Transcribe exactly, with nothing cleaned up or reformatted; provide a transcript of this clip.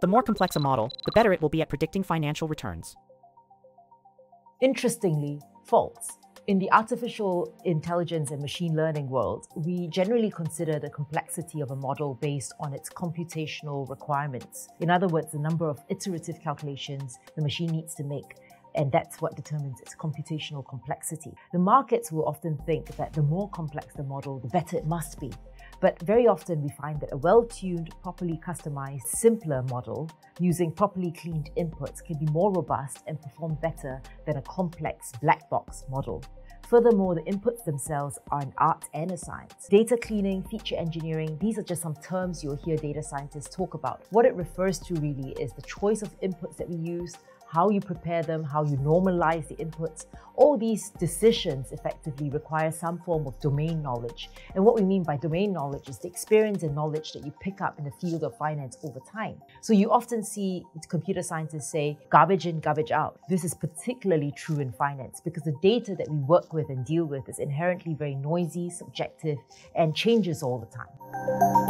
The more complex a model, the better it will be at predicting financial returns. Interestingly, false. In the artificial intelligence and machine learning world, we generally consider the complexity of a model based on its computational requirements. In other words, the number of iterative calculations the machine needs to make, and that's what determines its computational complexity. The markets will often think that the more complex the model, the better it must be. But very often we find that a well-tuned, properly customized, simpler model using properly cleaned inputs can be more robust and perform better than a complex black box model. Furthermore, the inputs themselves are an art and a science. Data cleaning, feature engineering, these are just some terms you'll hear data scientists talk about. What it refers to really is the choice of inputs that we use, how you prepare them, how you normalize the inputs. All these decisions effectively require some form of domain knowledge. And what we mean by domain knowledge is the experience and knowledge that you pick up in the field of finance over time. So you often see computer scientists say, garbage in, garbage out. This is particularly true in finance because the data that we work with and deal with is inherently very noisy, subjective, and changes all the time.